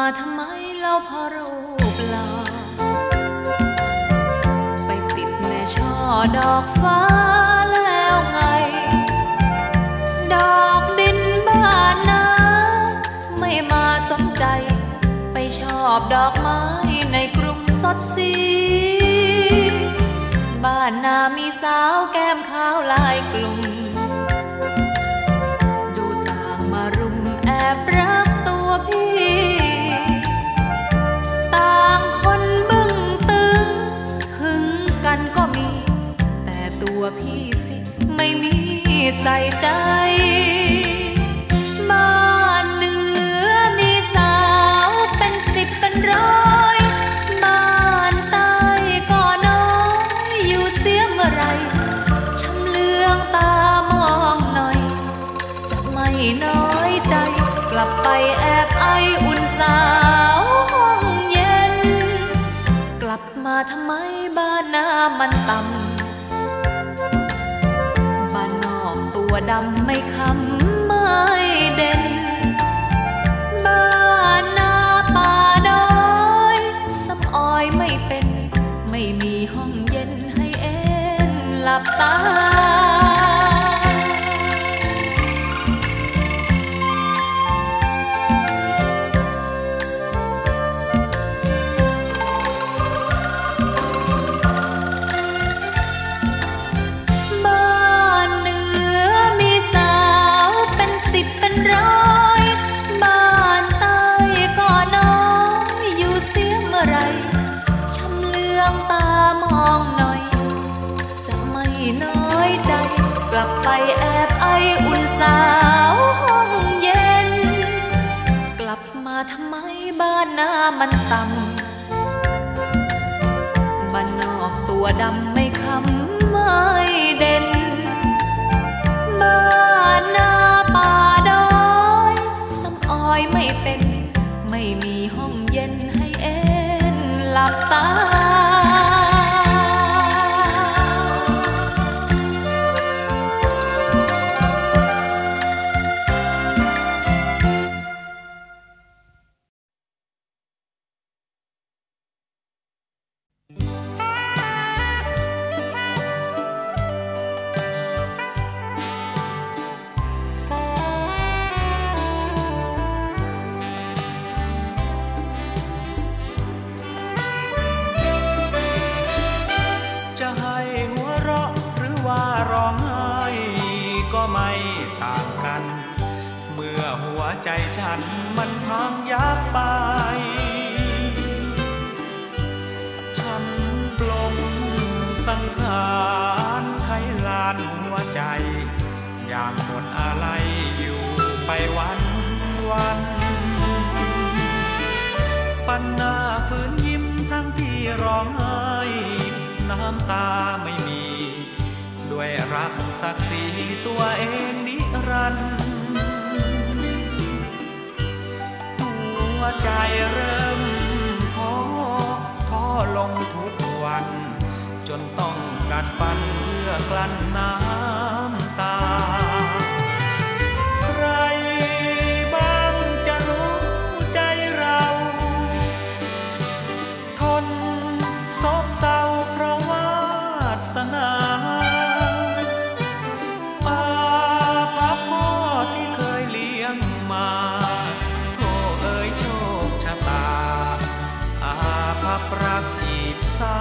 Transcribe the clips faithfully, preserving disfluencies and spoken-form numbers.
มาทำไมเล่าพอรูปหล่อไปติดแม่ช่อดอกฟ้าแล้วไงดอกดินบ้านนาไม่มาสมใจไปชอบดอกไม้ในกรุงสดสีบ้านนามีสาวแก้มขาวลายกลุ่มดูต่างมารุมแอบรักตัวพี่ต่างคนบึ้งตึงหึงกันก็มีแต่ตัวพี่สิไม่มีใส่ใจบ้านเหนือมีสาวเป็นสิบเป็นร้อยบ้านใต้ก็น้อยอยู่เสียเมื่อไรช่างเลืองตามองหน่อยจะไม่น้อยใจกลับไปแอบไออุ่นสาวห้องเย็นกลับมาทำไมบ้านหน้ามันต่ำบ้านนอกตัวดำไม่คำไม่เด่นบ้านหน้าป่าดอยสำออยไม่เป็นไม่มีห้องเย็นให้เอ็นหลับตากลับไปแอบไออุ่นสาวห้องเย็นกลับมาทำไมบ้านหน้ามันต่ำบ้านนอกตัวดำไม่คำไม่เด่นบ้านหน้าป่าดอยสำออยไม่เป็นไม่มีห้องเย็นให้เอ็นหลับตาใจฉันมันพังยับไปฉันปลงสังขารไขลานหัวใจอยากหมดอะไรอยู่ไปวันวันปันหน้าฝืนยิ้มทั้งที่ร้องไห้น้ำตาไม่มีด้วยรักศักดิ์ศรีตัวเองนิรันดร์ใจเริ่มท้อท้อลงทุกวันจนต้องกัดฟันเพื่อกลั้นน้ำตาใครบ้างจะรู้ใจเราทนซบเซาเพราะวาสนาอาภัพพ่อที่เคยเลี้ยงมารักอีกซ้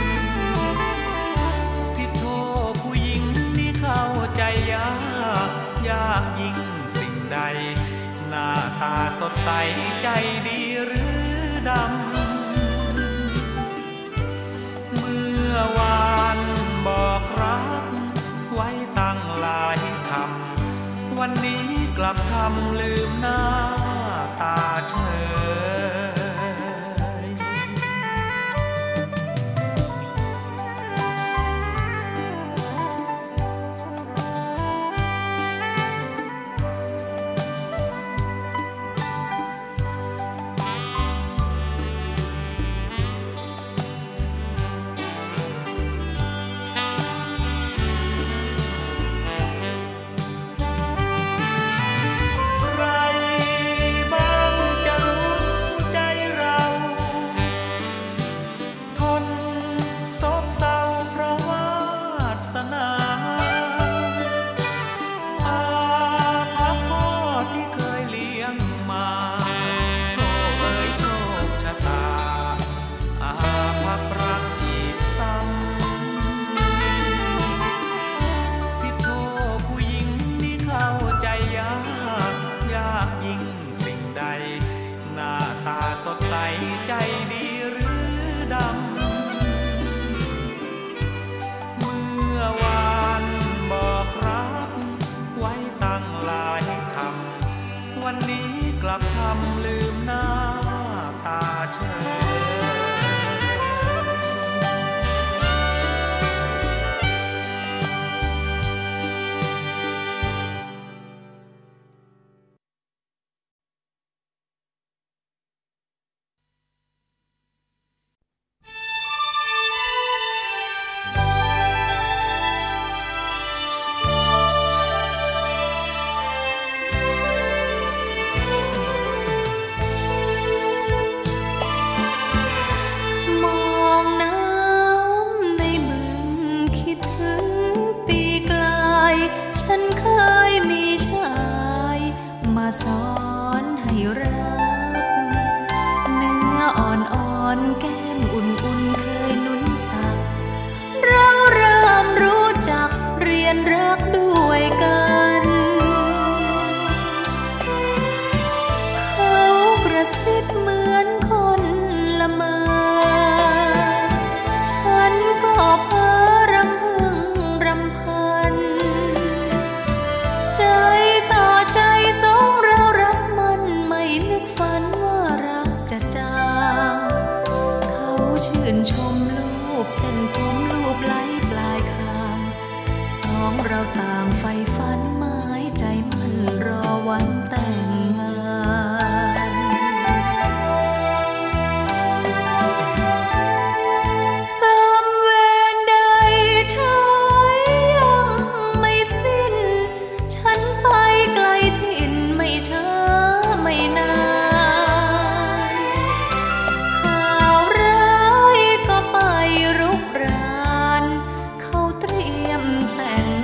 ำที่โทษผู้หญิงนี่เข้าใจยากยากยิ่งสิ่งใดหน้าตาสดใสใจดีหรือดำเมื่อวานบอกรักไว้ตั้งหลายคำวันนี้กลับทำลืมหน้าตาเฉยใคร กลับทำลืมหน้าตาเธอสอนให้รักเนื้ออ่อนๆแก้มอุ่นๆเคยลุ้นตักเราเริ่มรู้จักเรียนรักด้วยกันเขากระซิบเหมือนคนละเมอฉันก็เพ้อรำพึงรำพันใจต่อใจสองเรารักมันไม่นึกฝันว่ารักจะจางเขาชื่นชมรูปเส้นผมรูปไหลปลายคางสองเราต่างไฟฝันหมายใจมันรอวันแต่งงา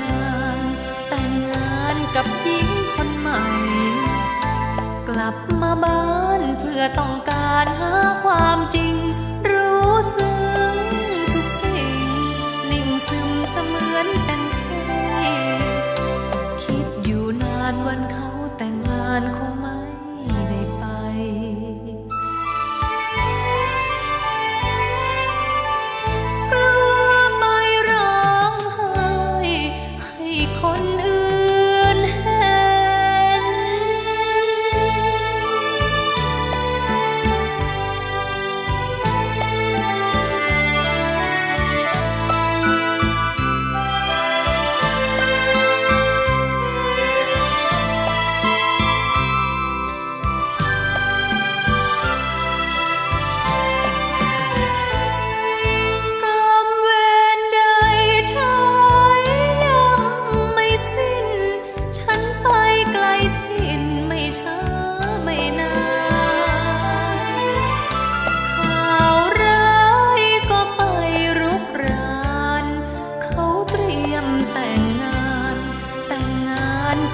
นกับหญิงคนใหม่กลับมาบ้านเพื่อต้องการหาความจริงรู้ซึ้งทุกสิ่งนิ่งซึมเสมือนเป็นไข้คิดอยู่นานวันเขาแต่งงานคงไม่ได้ไปกลัวไปร้องไห้ให้คนอื่น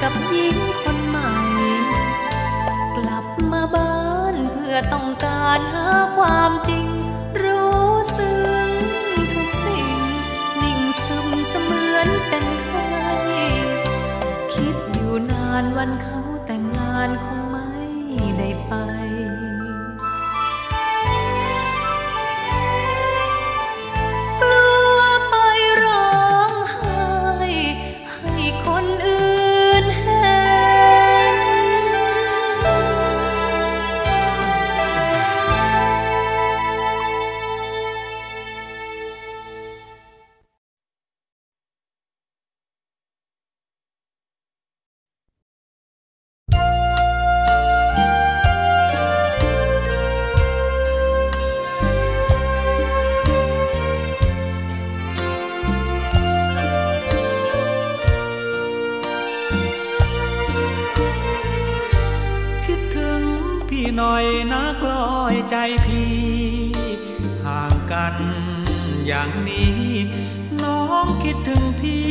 กับหญิงคนใหม่กลับมาบ้านเพื่อต้องการหาความจริงรู้ซึ้งทุกสิ่งนิ่งซึมเสมือนเป็นไข้คิดอยู่นานวันเขาแต่งงานคงไม่ได้ไปกลัวไปร้องไห้ให้คนอื่นอย่างนี้น้องคิดถึงพี่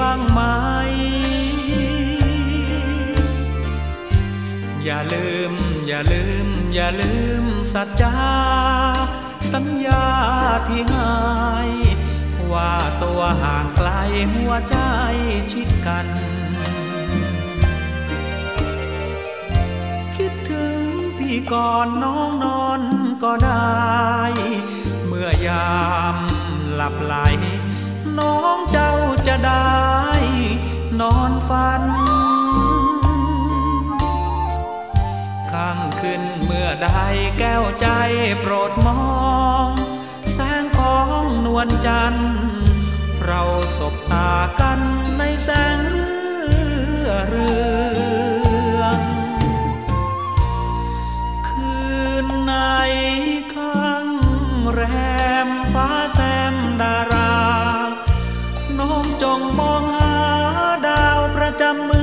บ้างไหมอย่าลืมอย่าลืมอย่าลืมสัจจาสัญญาที่ให้ว่าตัวห่างไกลหัวใจชิดกันคิดถึงพี่ก่อนน้องนอนก็ได้เมื่อยามหลับไหลน้องเจ้าจะได้นอนฝัน ใดแก้วใจโปรดมองแสงของนวลจันทร์เราสบตากันในแสงเรื่องคืนในข้างแรมฟ้าแซมดาราน้องจงมองหาดาวประจำเมือง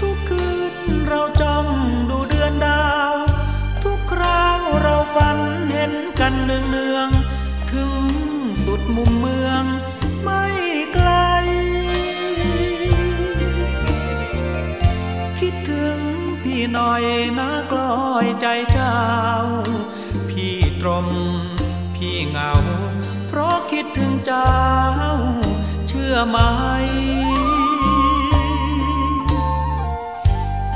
ทุกคืนเราจ้องดูเดือนดาวทุกคราวเราฝันเห็นกันเนืองเนืองถึงสุดมุมเมืองไม่ไกลคิดถึงพี่หน่อยนะกลอยใจเจ้าพี่ตรมพี่เหงาเพราะคิดถึงเจ้าเชื่อไหม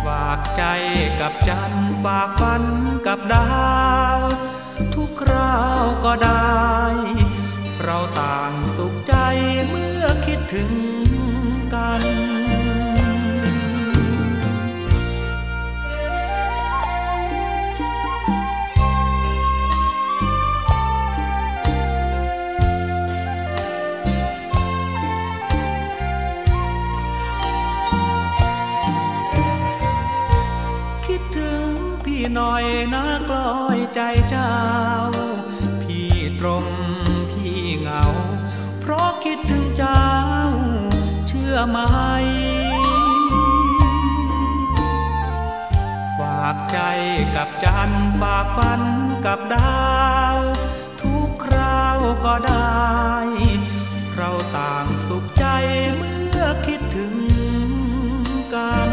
ฝากใจกับจันทร์ฝากฝันกับดาวทุกคราวก็ได้เราต่างสุขใจเมื่อคิดถึงกันหน่อยนะกลอยใจเจ้าพี่ตรมพี่เหงาเพราะคิดถึงเจ้าเชื่อไหมฝากใจกับจันทร์ฝากฝันกับดาวทุกคราวก็ได้เราต่างสุขใจเมื่อคิดถึงกัน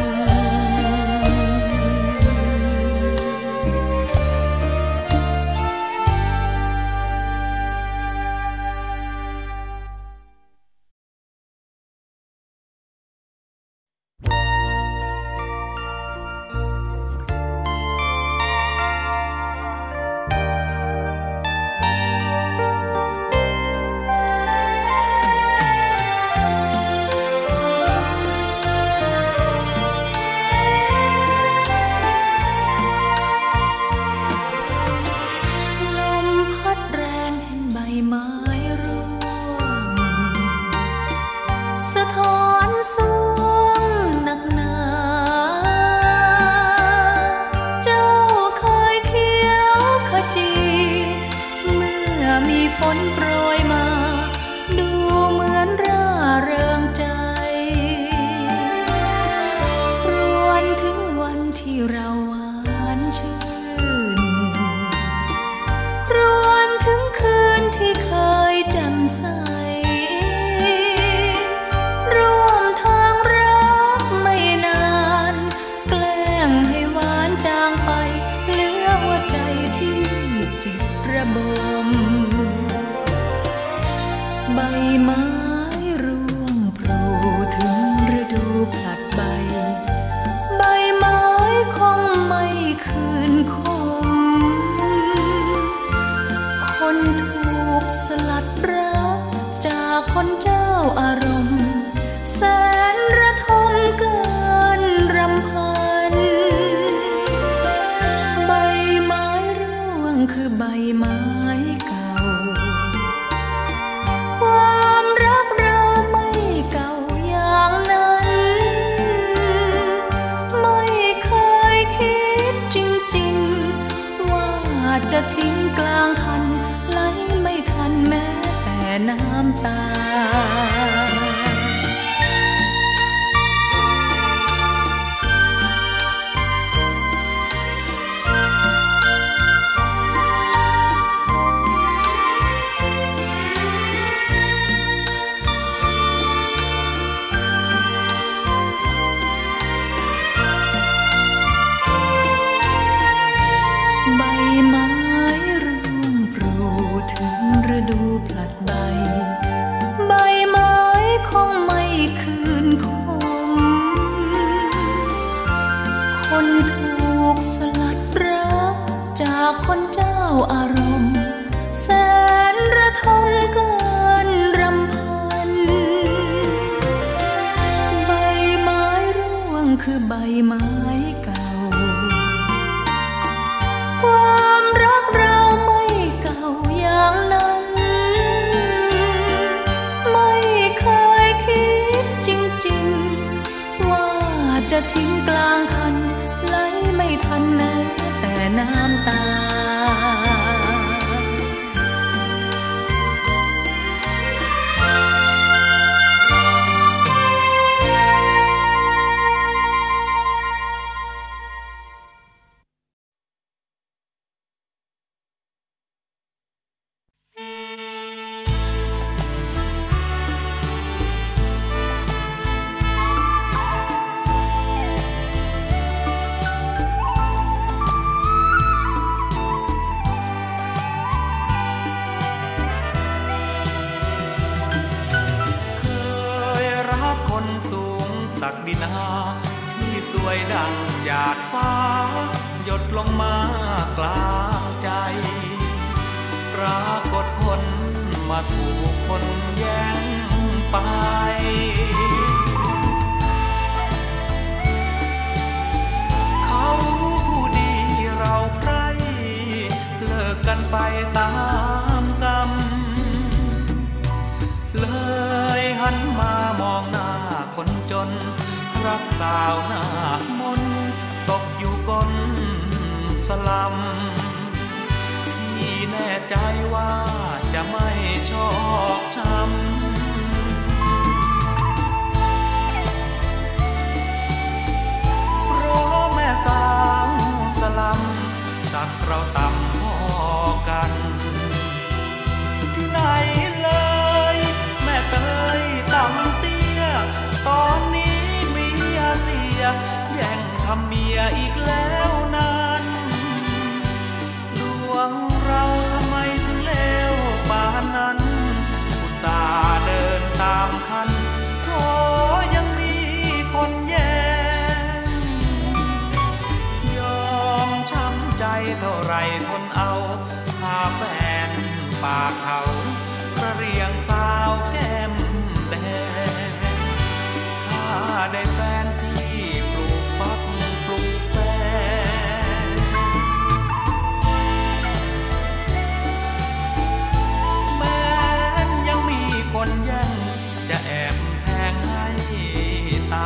ใบ คือใบไม้เก่าความรักเราไม่เก่าอย่างนั้นไม่เคยคิดจริงๆว่าจะทิ้งกลางคันไหลไม่ทันแม้แต่น้ำตาเราต่ำพอกันที่ไหนเลยแม่เตยต่ำเตี้ยตอนนี้เมียเสียแย่งทำเมียอีกแล้วนั้นดวงเราทำไมถึงเลวป่านนั้นอุตส่าห์เดินตามคันโอ้ยังมีคนแย่งยอมช้ำใจเท่าไรทนเอาพาแฟนป่าเขากระเรียงสาวแก้มแดงถ้าได้แฟนที่ปลูกฟักปลูกแฟนแม้ยังมีคนแย่งจะแอบแทงให้ตา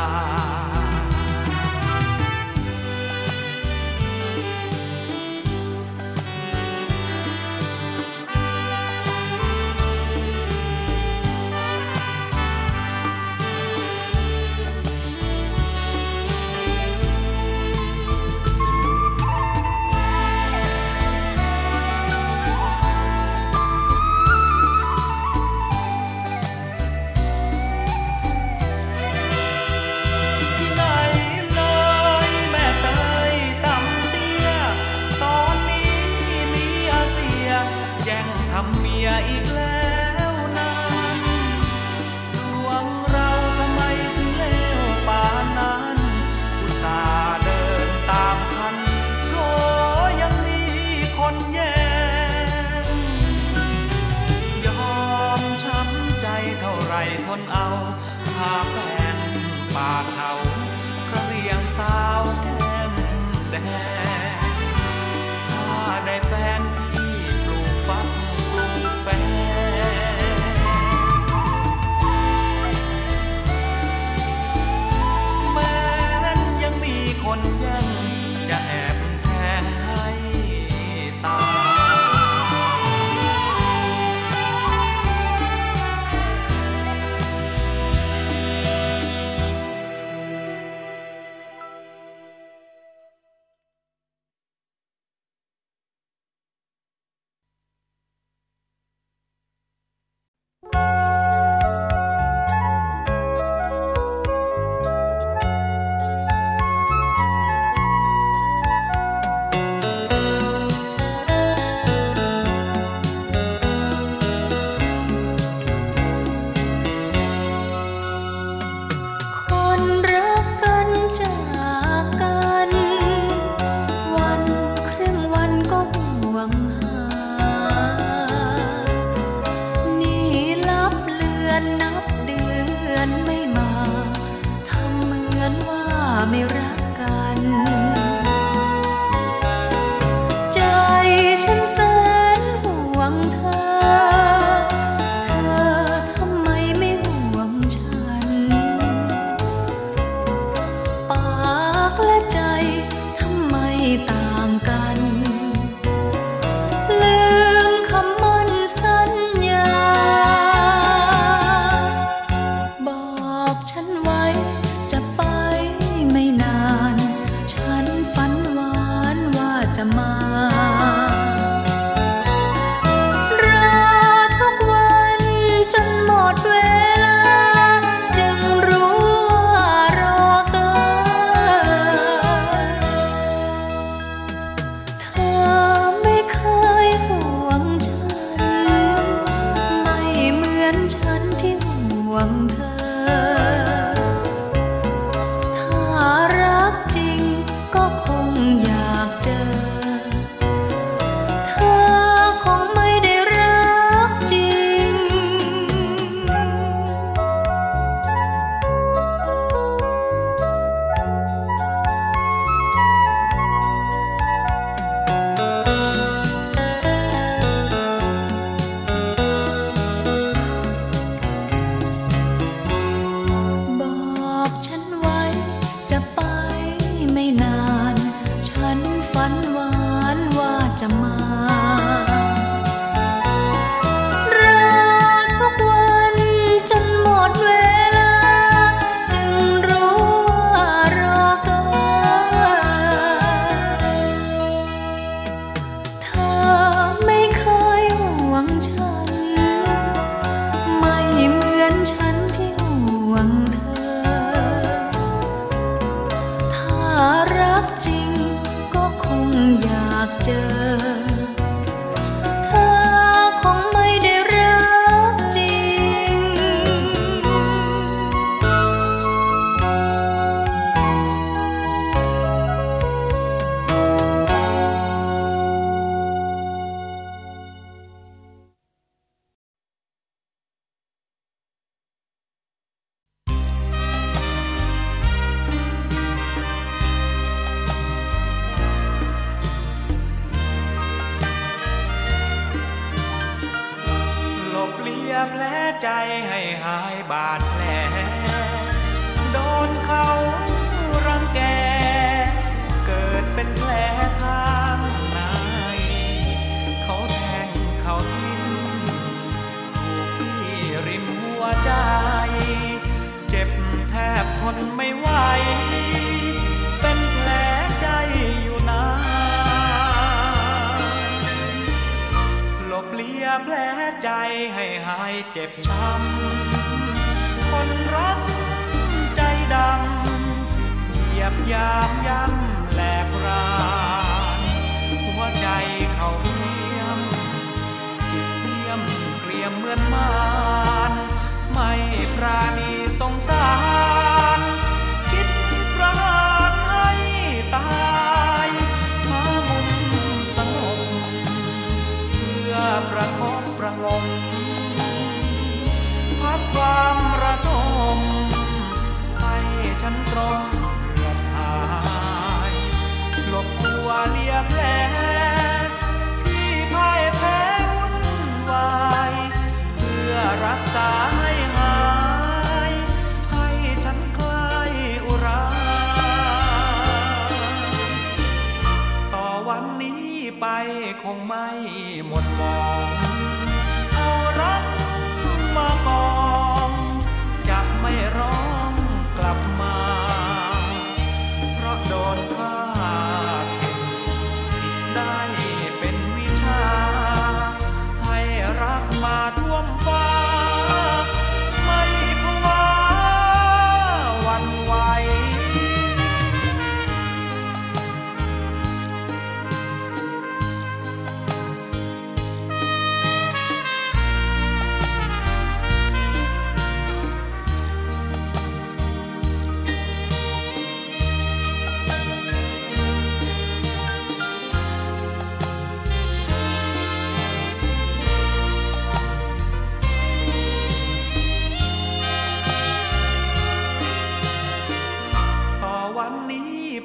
ไม่รักกันใจฉันแสนหวังเธอเธอทำไมไม่หวังฉันปากและใจทำไมต่างกันลืมคำมั่นสัญญาบอกฉันไว้จะไปไม่นานฉันฝันหวานว่าจะมาเจอแผลใจให้หายบาดแผลโดนเขารังแกเกิดเป็นแผลข้างในเขาแทงเขาทิ้งถูกที่ริมหัวใจเจ็บแทบทนไม่ไหวเป็นแผลใจอยู่นานหลบเลี่ยแผลใจให้หายเจ็บช้ำคนรักใจดำเหยียบยามย่ำแหลกรานหัวใจเขาเยี่ยมจิตเยี่ยมเกลียมเหมือนมารไม่ปราณีสงสารคิดประหารให้ตายหามุมสงบเพื่อประคองประลมพักความระทมให้ฉันตรงเลือดหายหลบตัวเลียแผลที่พ่ายแพ้วุ่นวายเพื่อรักษาให้หายให้ฉันคลายอุราต่อวันนี้ไปคงไม่หมดหวังจะไม่ร้องกลับมาเพราะโดนฆ่าผิดได้เป็นวิชาให้รักมาท่วมฟ้าไม่กลัวหวั่นไหว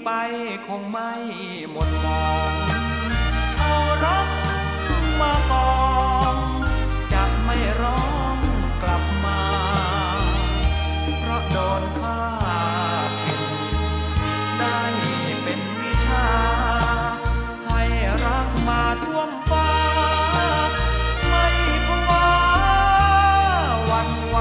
ไปคงไม่หมดมองเอารักมากองจะไม่ร้องกลับมาเพราะโดนฆ่าทิ้งได้เป็นวิชาไทยรักมาท่วมฟ้าไม่กลัวหวั่นไหว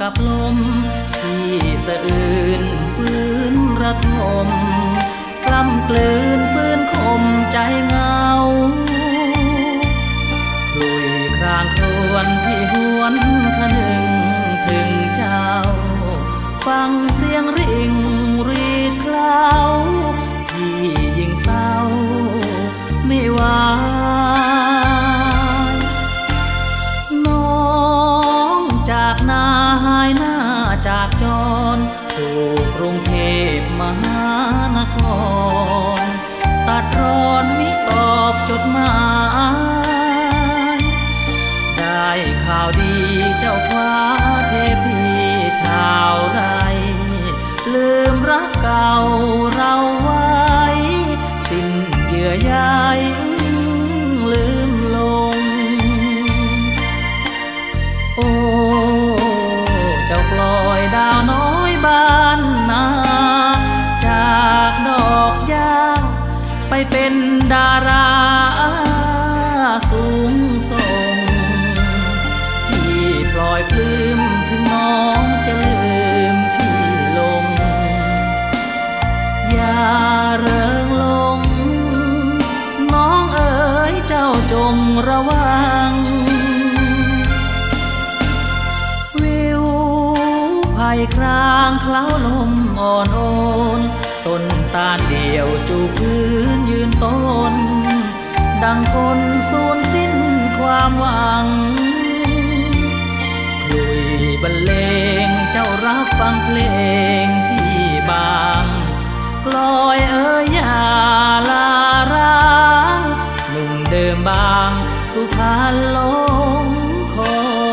กับลมที่สะอื้นฟื้นระทมกล้ำกลืนฟื้นคมใจเงาคลุยครางครวนที่หวนคะนึงถึงเจ้าฟังเสียงริ่งรีดเคล้าที่ยิ่งเศร้าไม่ไหวนองจากนาหายหน้าจากจรสู่กรุงเทพมหานครตัดรอนมิตอบจดหมายได้ข่าวดีเจ้าฟ้าเทพีชาวไร่ลืมรักเก่าเราไว้สิ้นเยื่อใยลืมลง เป็นดาราสูงส่งพี่ปล่อยปลื้มถึงน้องจะลืมพี่ลงอย่าเริงลงน้องเอ๋ยเจ้าจงระวังวิวไผ่ครางคล้าวลมอ่อนโอนต้นตาลเดี่ยวจูบพื้นยืนต้นดังคนสูญสิ้นความหวังคลุยบรรเลงเจ้ารับฟังเพลงพี่บางกลอยเอ๋ยอย่าลาร้างหนุ่มเดิมบางสุพรรณหลงคอย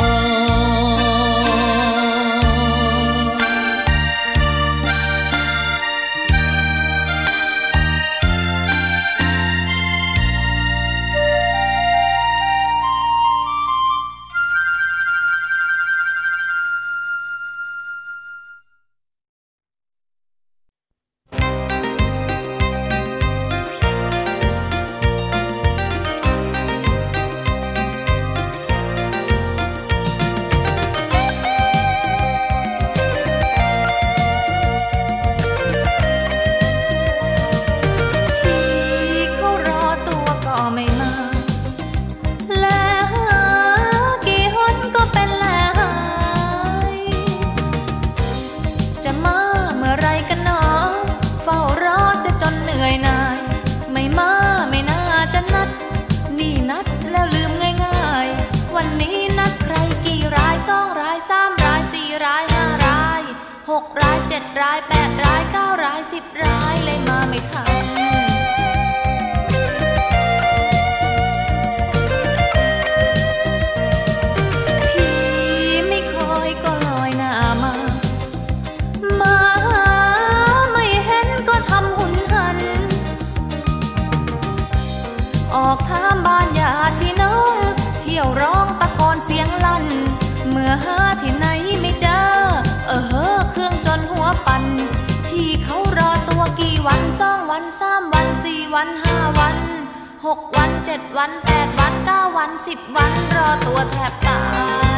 วันรอตัวแทบตา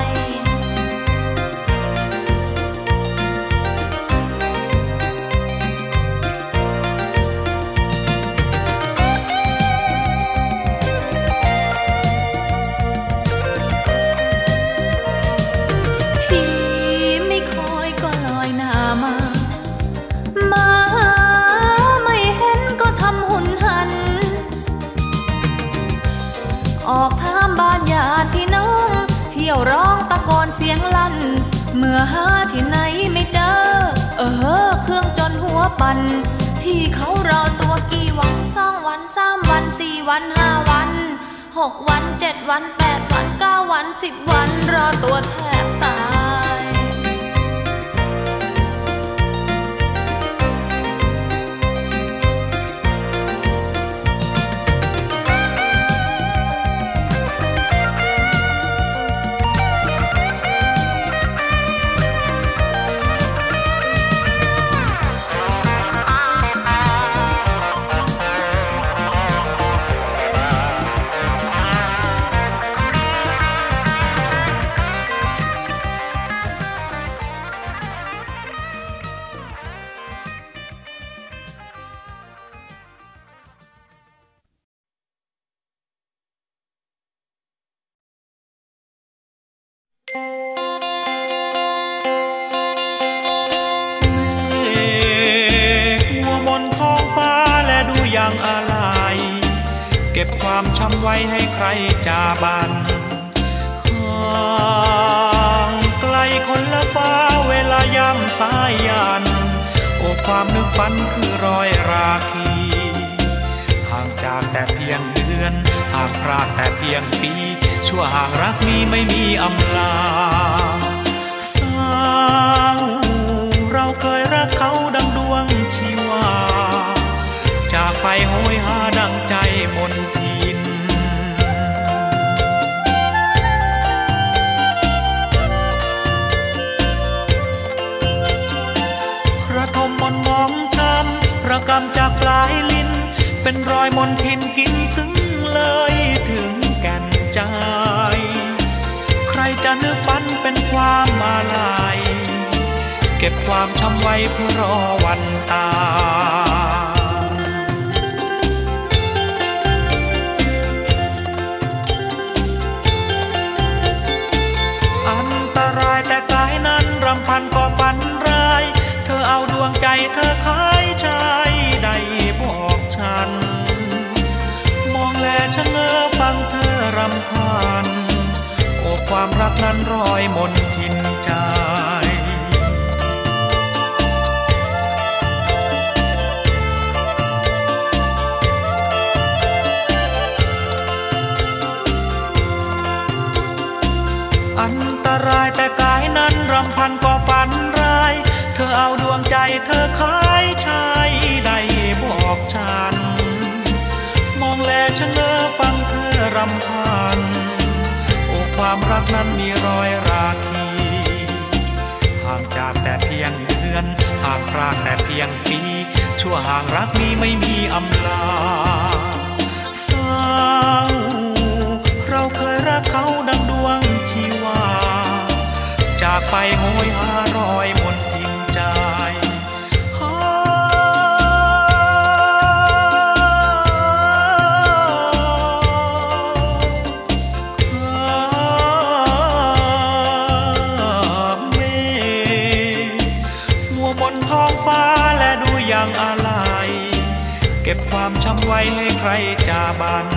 ยพี่ไม่คอยก็ลอยหน้ามามาไม่เห็นก็ทำหุนหันออกทางที่น้องเที่ยวร้องตะโกนเสียงลั่นเมื่อหาที่ไหนไม่เจอเออเครื่องจนหัวปั่นที่เขารอตัวกี่วันสองวันสามวันสี่วันห้าวันหกวันเจ็ดวันแปดวันเก้าวันสิบวันรอตัวแทบตายทำไว้ให้ใครจาบันห่างไกลคนละฟ้าเวลาย่ำสายันโอ้ความนึกฝันคือรอยราคีห่างจากแต่เพียงเดือนห่างพรากแต่เพียงปีชั่วห่างรักมีไม่มีอำลาสาวเราเคยรักเขาดังดวงชีวาจากไปโหยหาดังใจมนทินระทมมนมองช้ำระกำจากปลายลิ้นเป็น เป็นรอยมนทินกินซึ้งเลยถึงแก่นใจใครจะนึกฝันเป็นความมาลายเก็บความช้ำไว้เพื่อรอวันตายแต่กายนั้นรำพันก็ฝันร้ายเธอเอาดวงใจเธอขายชายใดบอกฉันมองแลชะเง้อฟังเธอรำพันโอ้ความรักนั้นรอยมนทินใจอันตรายแต่กายนั้นรำพันก็ฝันร้ายเธอเอาดวงใจเธอขายชายใดบอกฉันมองแลชะเง้อฟังเธอรำพันโอ้ความรักนั้นมีรอยราคีห่างจากแต่เพียงเดือนห่างพรากแต่เพียงปีชั่วห่างรักนี้ไม่มีอำลาเศร้าเราเคยรักเขาดังดวงชีวาจากไปโหยหารอยมนทินใจเมฆมัวบนท้องฟ้าและดูอย่างอะไรเก็บความช้ำไว้ให้ใครจะบัน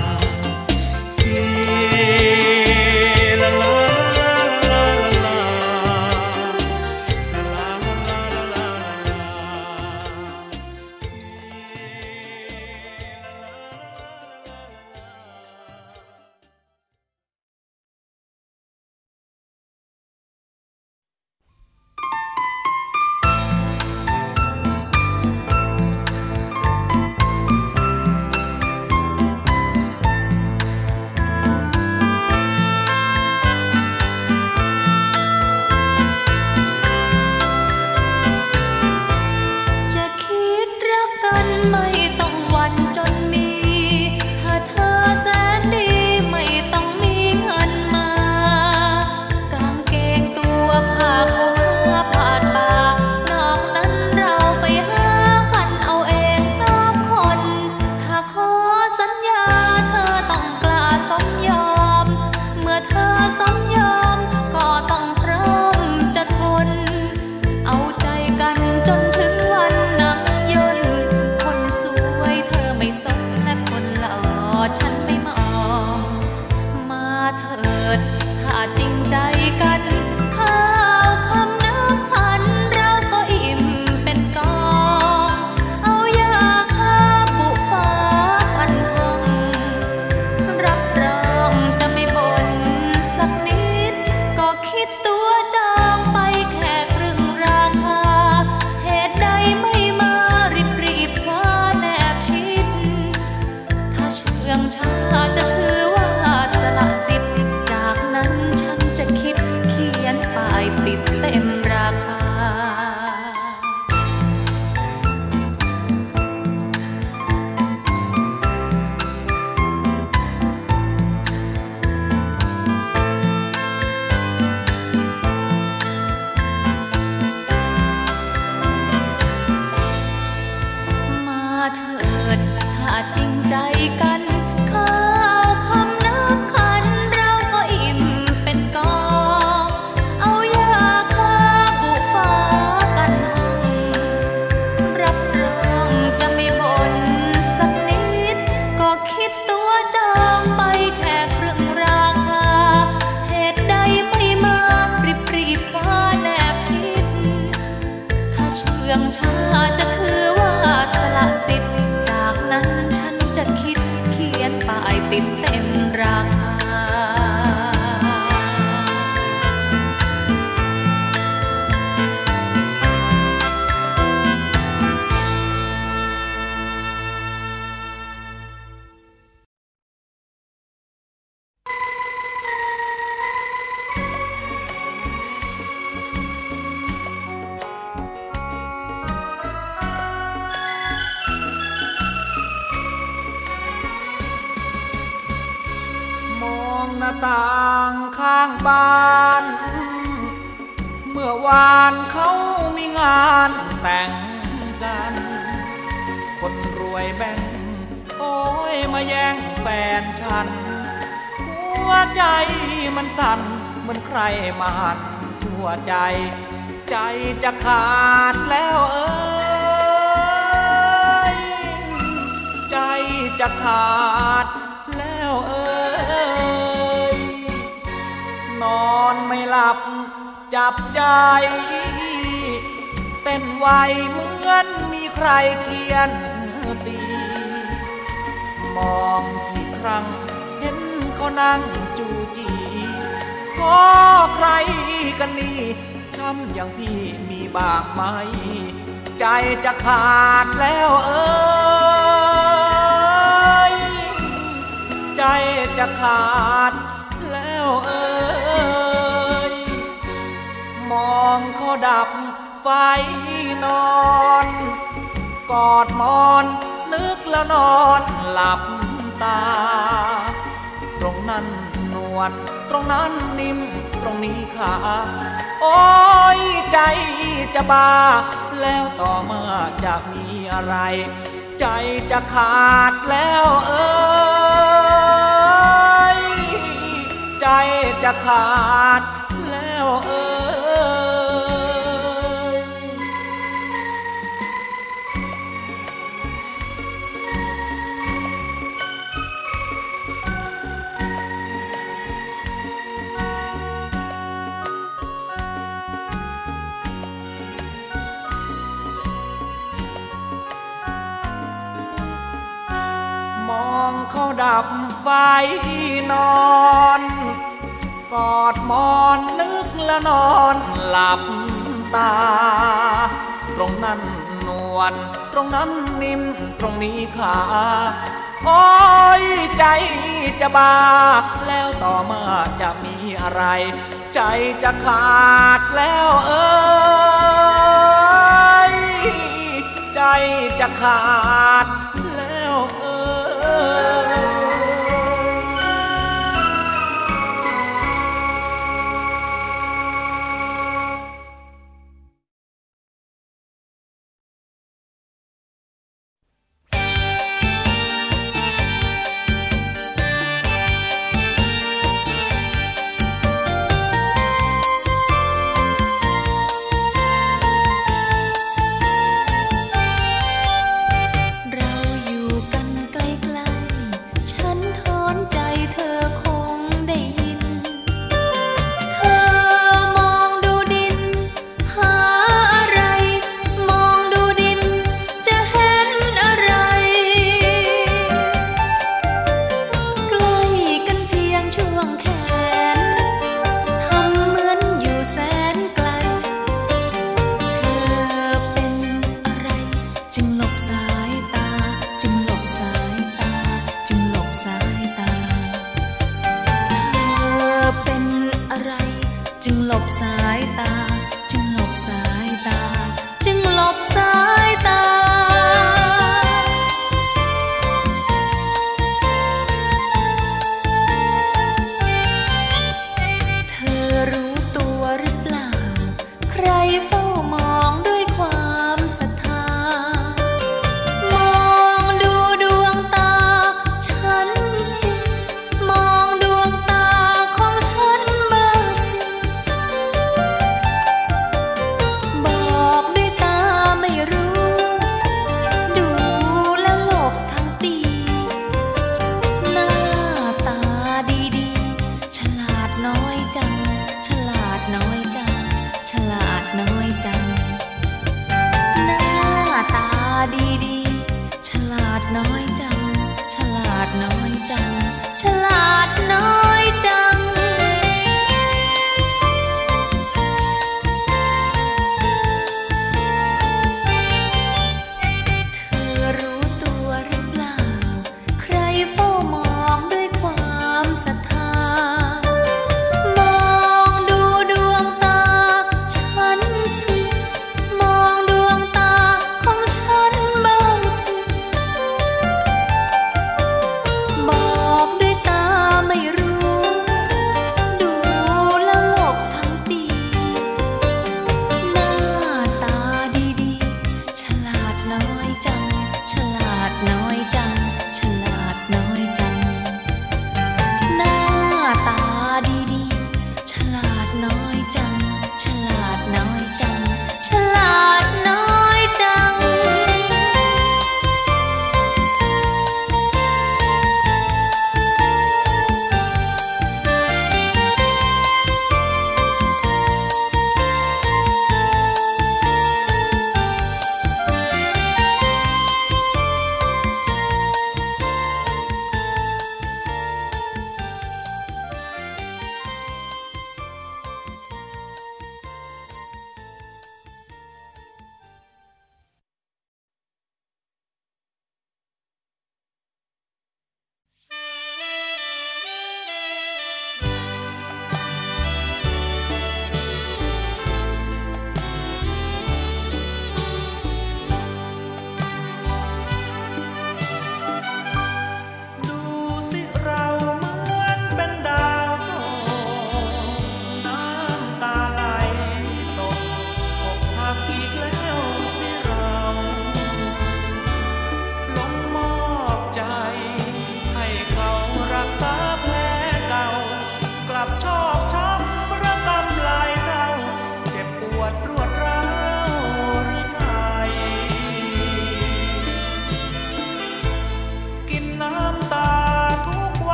องหน้าต่างข้างบ้านเมื่อวานเขามีงานแต่งกันคนรวยแบ่งโอ้ยมาแย่งแฟนฉันหัวใจมันสั่นเหมือนใครมาหั่นทั่วใจใจจะขาดแล้วเอ้ยใจจะขาดแล้วเอ้ยนอนไม่หลับจับใจเต้นไวเหมือนมีใครเคียนตีมองกี่ครั้งเห็นเขานั่งจูจีขอใครกันนี่ช้ำอย่างพี่มีบางไหมใจจะขาดแล้วเอ้ยใจจะขาดแล้วเอ้ยมองเขาดับไฟนอนกอดมอนนึกแล้วนอนหลับตาตรงนั้นนวลตรงนั้นนิ่มตรงนี้ขาโอ้ยใจจะบ้าแล้วต่อมาจะมีอะไรใจจะขาดแล้วเอ้ยใจจะขาดแล้วเอ้ยเขาดับไฟนอนกอดมอนนึกแล้วนอนหลับตาตรงนั้นนวลตรงนั้นนิ่มตรงนี้ขาโอ้ยใจจะบ้าแล้วต่อมาจะมีอะไรใจจะขาดแล้วเอ้ยใจจะขาดแล้วเอ้ย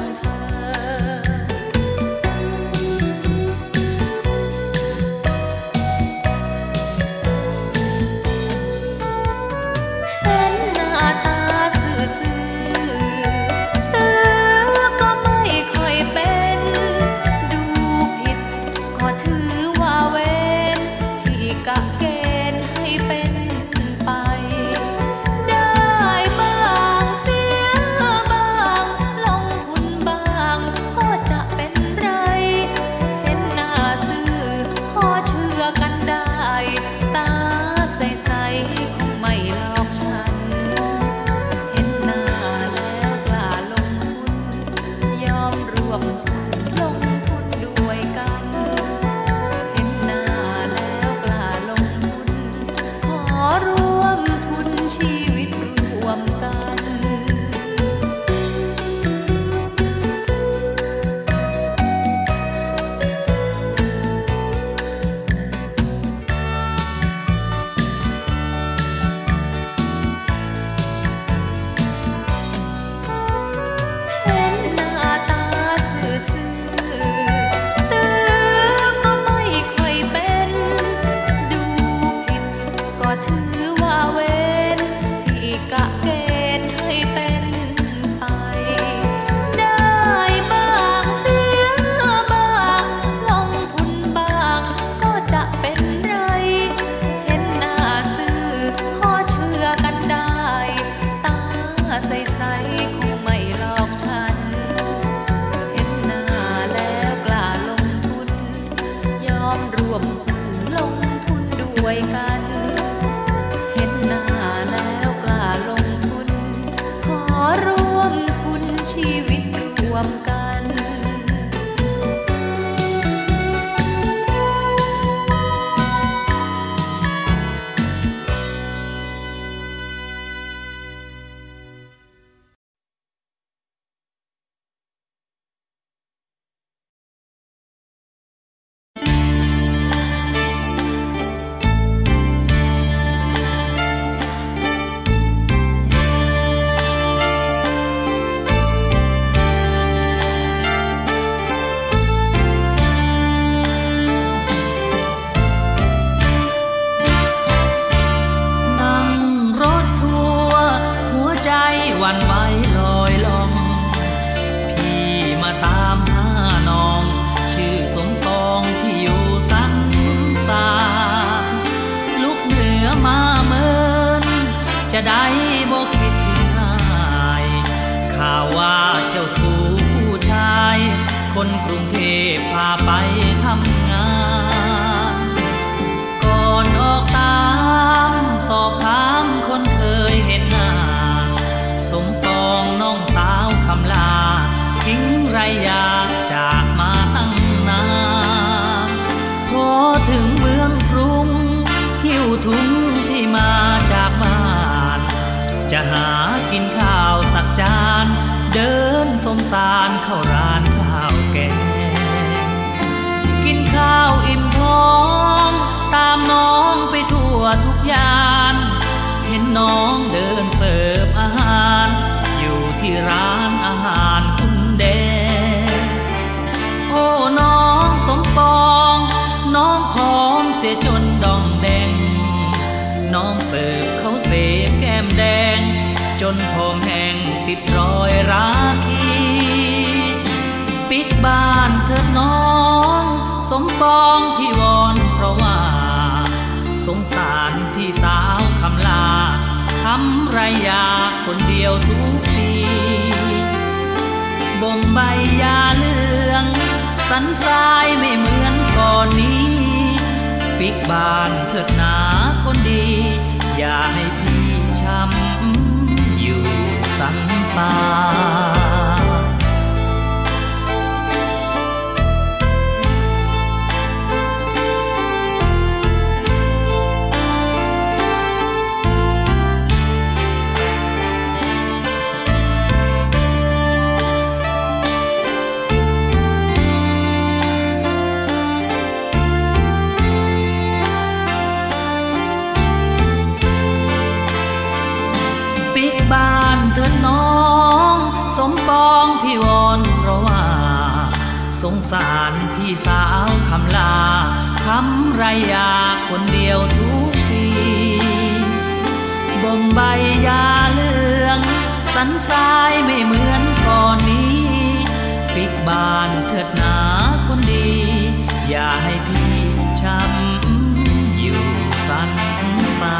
สม เพราะว่าสงสารพี่สาวคำลาคำไรยาคนเดียวทุกทีบ่มใบยาเหลืองสันทรายไม่เหมือนก่อนนี้ปิกบานเถิดหนาคนดีอย่าให้พี่ช้ำอยู่สันสา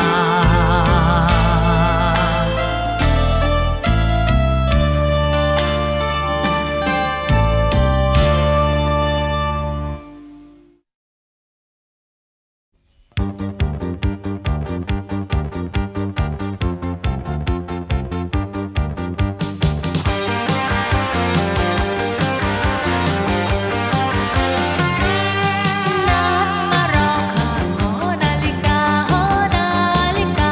นาฬิกา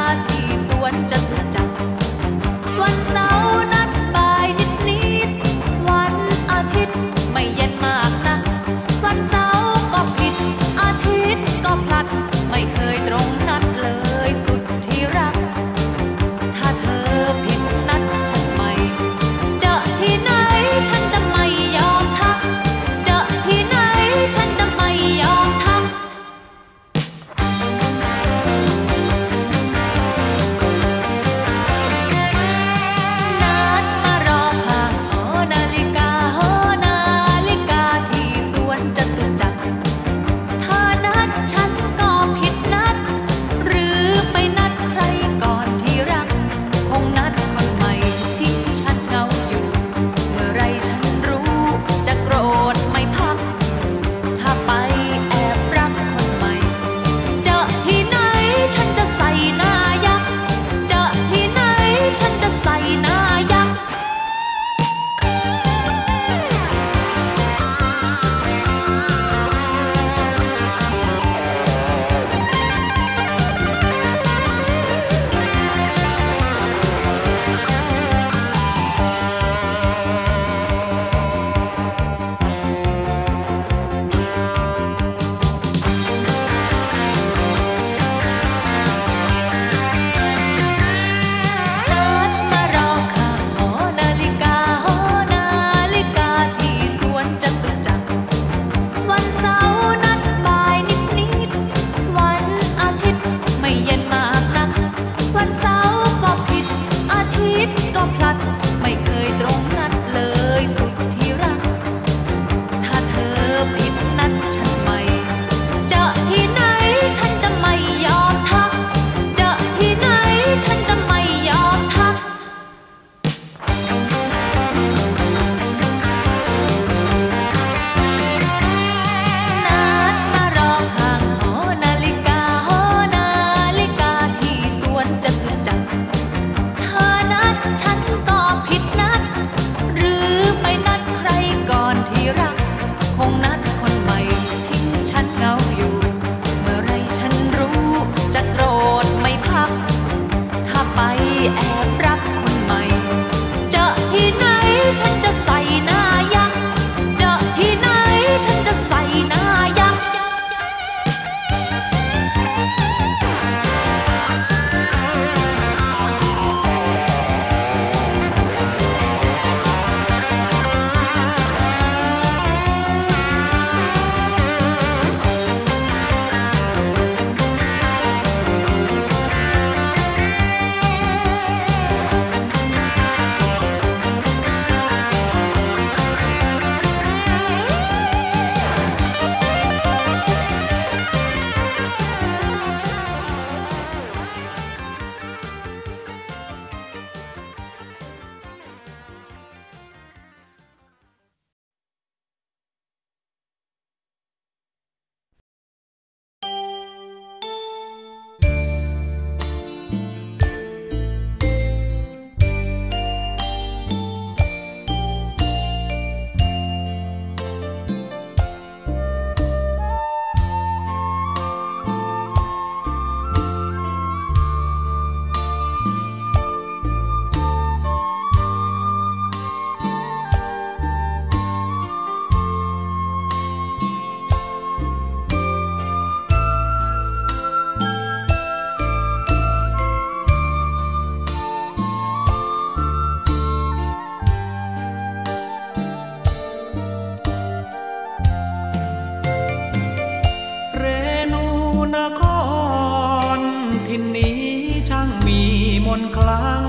ครั้ง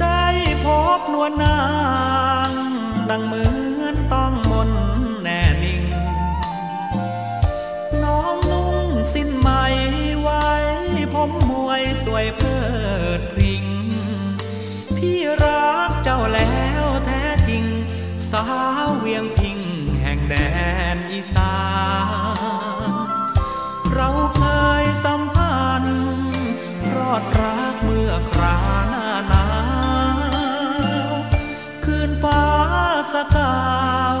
ได้พบนวลนางดังเหมือนต้องมนแน่นิ่งน้องนุ่งสิ้นไหมไว้ผมมวยสวยเพลิดพริ้งพี่รักเจ้าแล้วแท้จริงสาวเวียงพิงแห่งแดนอีสานเราเคยสัมพันธ์พรอดรักเมื่อคราหน้าหนาวคืนฟ้าสกาว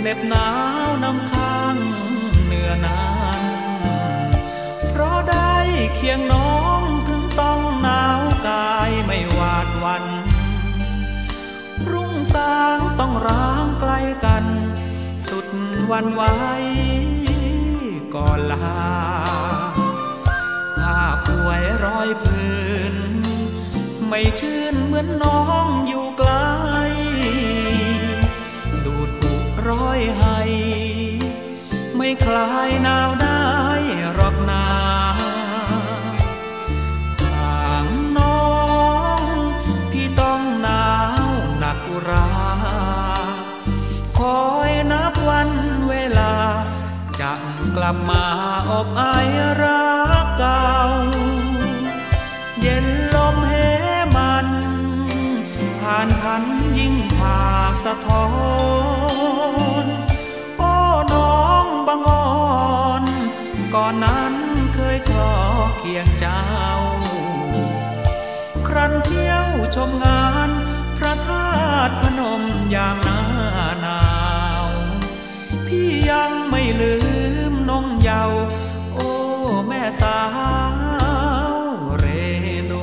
เหน็บหนาวน้ำค้างเหนือนานเพราะได้เคียงน้องถึงต้องหนาวกายไม่หวาดหวั่นรุ่งสางต้องร้างไกลกันสุดวันไหวก่อนลาผ้าป่วยร้อยพื้นไม่ชื่นเหมือนน้องอยู่ไกลดูดบุกร้อยให้ไม่คลายหนาวได้หรอกนาห่างน้องพี่ต้องหนาวหนักอุราคอยนับวันเวลาจะกลับมาอบอายรักเก่าเย็นลมเหมันผ่านพันยิ่งผ่าสะท้อนโอ้น้องบังอ่อนก่อนนั้นเคยคลอเคียงเจ้าครั้นเที่ยวชมงานพระธาตุพนมยามหน้าหนาวพี่ยังไม่ลืมน้องเยาว์โอ้แม่สาวเรนู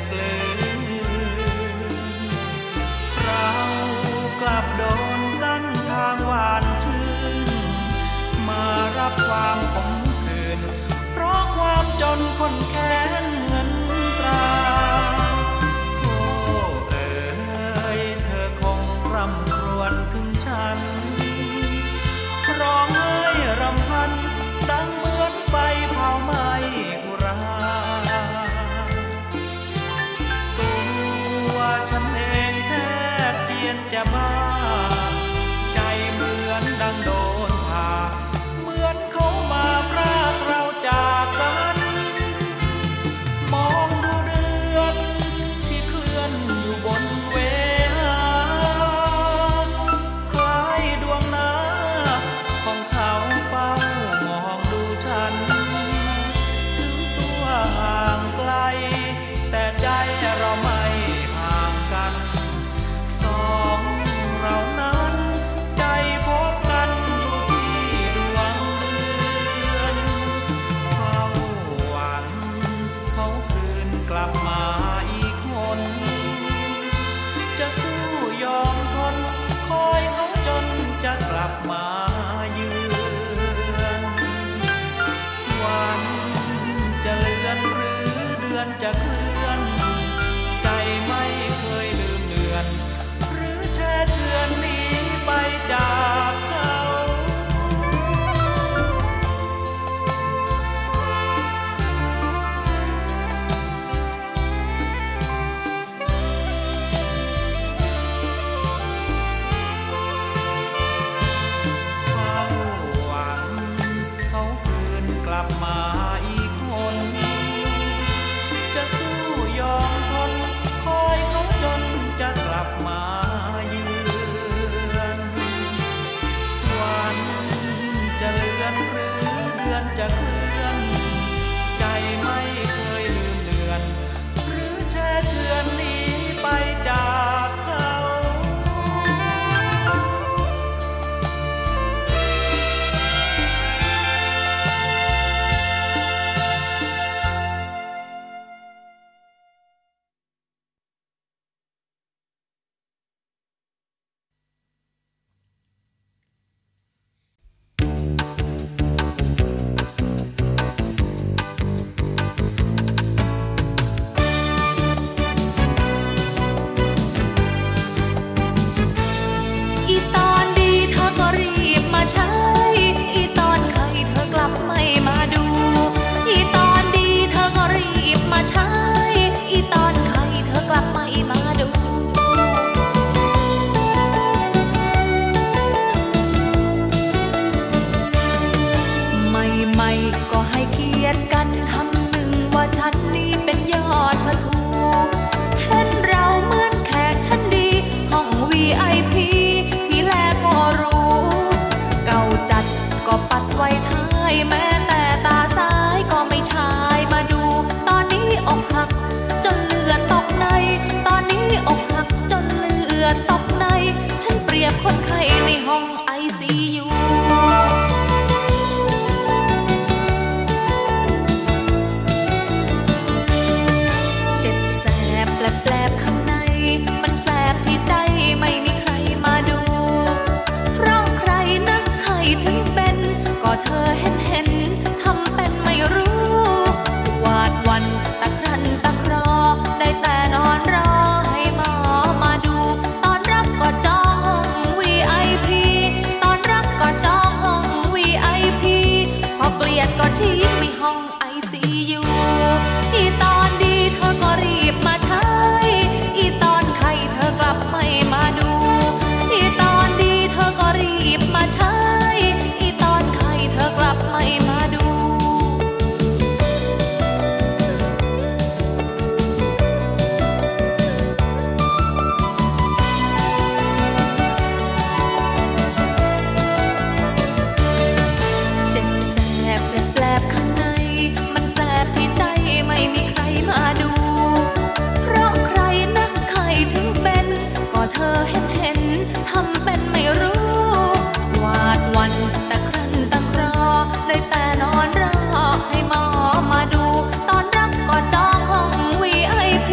จะกลืนเรากลับโดนกันทางหวานชื่นมารับความขมขื่นเพราะความจนคนแค้นเงินตราโธ่เอ๋ยเธอคงรำครวญถึงฉันร้องไห้รำพันดังเหมือนไฟเผาไหม้กุราตัวฉันเองแทบเจียนจะบ้าใจเหมือนดังโดนผ่าเหมือนเขามาพรากเราจากกันมองดูเดือนที่เคลื่อนอยู่บนเวหาคล้ายดวงน้าของเขาเฝ้ามองดูฉันถึงตัวห่างไกลแต่ใจเราไม่ห่างกันสองเรานั้นใจพบกันอยู่ที่ดวงเดือนเฝ้าหวังเขาคืนกลับมาอีกคนจะสู้ยอมทนคอยเขาจนจะกลับมาเยือนวันจะเลื่อนหรือเดือนจะเคลื่อนใจไม่เคยลืมเลือนหรือแช่เชือนหนีไปจากเขาเฝ้าหวังเขาคืนกลับมาอีกคนจะสู้ยอมทนคอยเขาจนจะกลับมาเยือนวันจะเลื่อนหรือเดือนจะเคลื่อนใจไม่เคยลืมเลือนหรือแช่เชือนหนีไปจากเขาP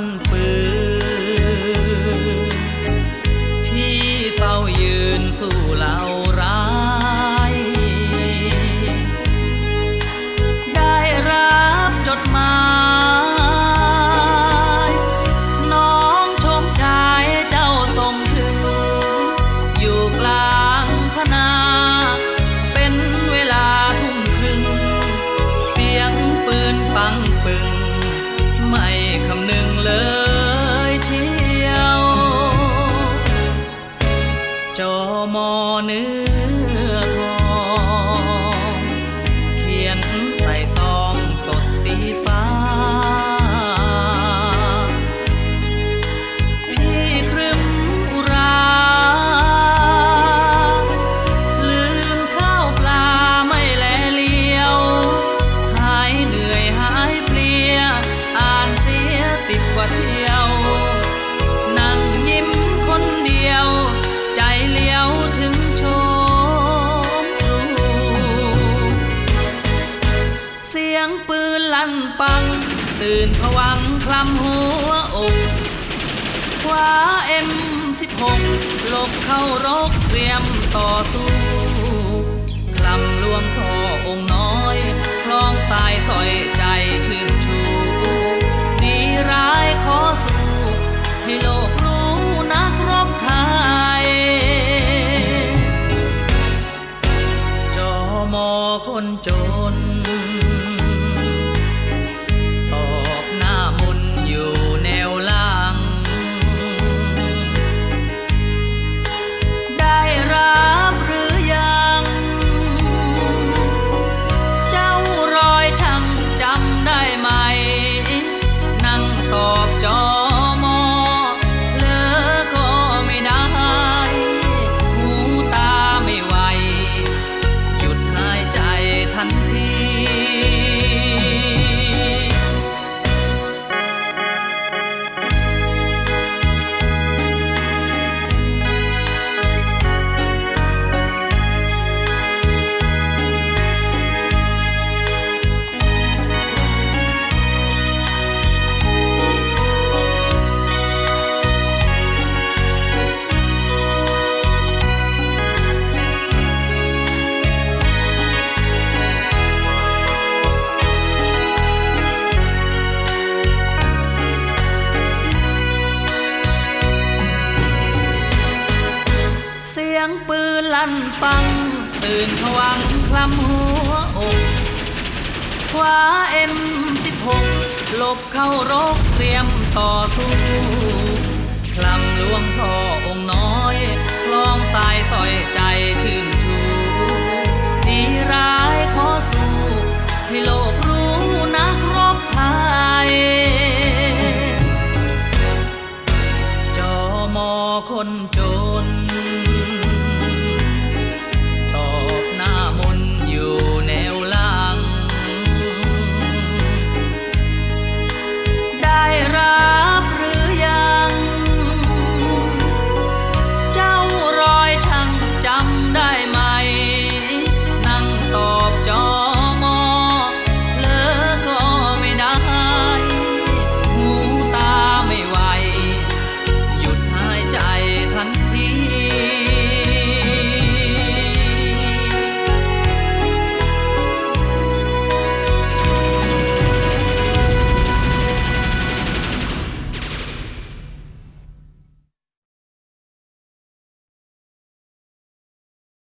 นปืนที่เฝ้ายืนสู้เหล่าร้ายได้รับจดหมายน้องชมชายเจ้าส่งถึงอยู่กลางคณะเป็นเวลาทุ่มครึ่งเสียงปืนปังปึงไม่คำนึงเลยเชียวจอมอเนื้อทองเขียนใส่ซองสดสีฟ้าพี่ครึมอุราลืมข้าวปลาไม่แลเลี้ยวหายเหนื่อยหายเพลียอ่านเสียสิบกว่าเที่ยวนั่งยิ้มคนเดียวใจเลี้ยวถึงชมรูเสียงปืนลั่นปังตื่นผวังคลำหัวอกคว้าเอ็มสิบหกหลบเข้ารกเตรียมต่อสู้คลำลวงพ่อองค์น้อยคลองสายสอยใจชื่นชูดีร้ายขอสู้ให้โลกรู้นักรบไทยจอมอคนจนตอกหน้ามนต์อยู่แนวล่างได้รับหรือยัง เจ้ารอยช้ำจำได้ไหม นั่งตอกจอมอเลอะก็ไม่ได้หูตาไม่ไหวหยุดหายใจทันทีปืนลั่นปังตื่นผวังคลำหัวอกคว้าเอ็มสิบหกหลบเข้ารกเตรียมต่อสู้คลำลวงพ่อองค์น้อยคลองสายสอยใจชื่น